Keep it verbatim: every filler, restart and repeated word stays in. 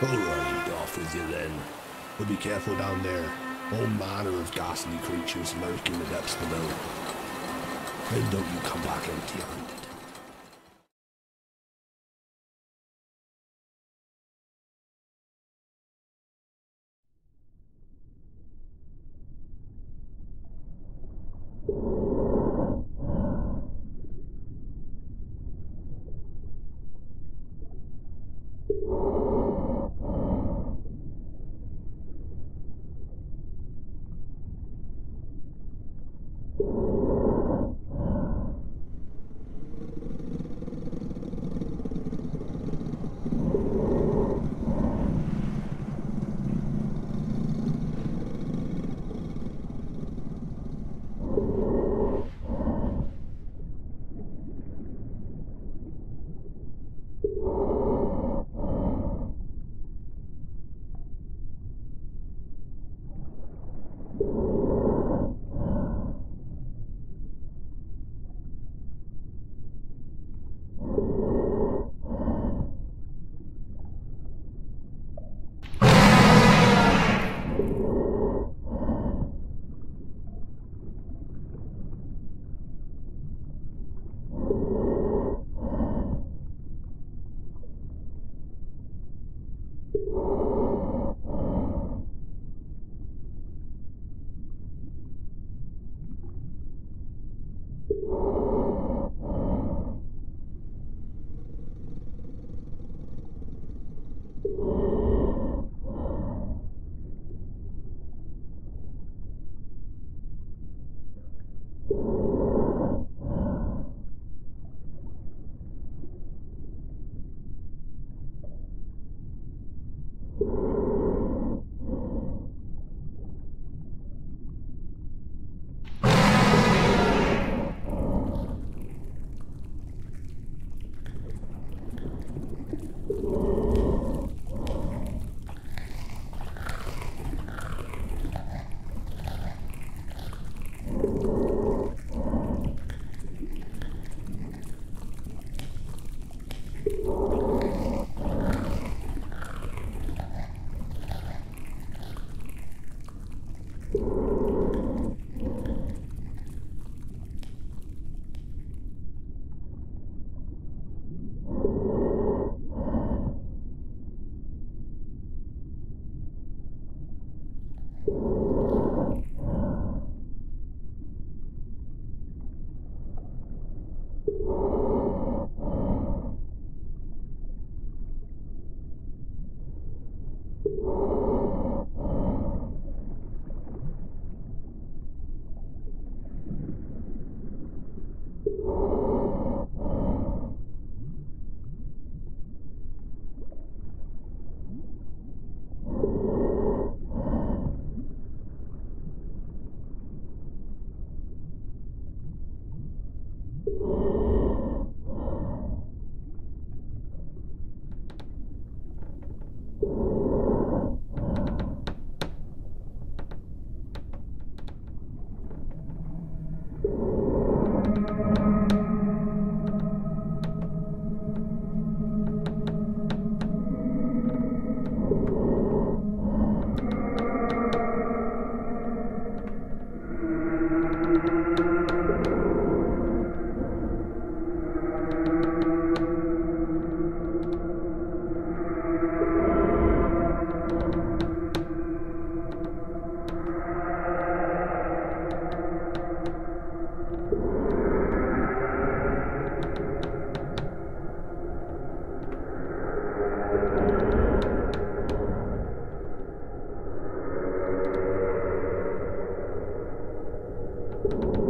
Alright, off with you then. But be careful down there. All manner of ghastly creatures lurk in the depths below. Then don't you come back empty-handed. You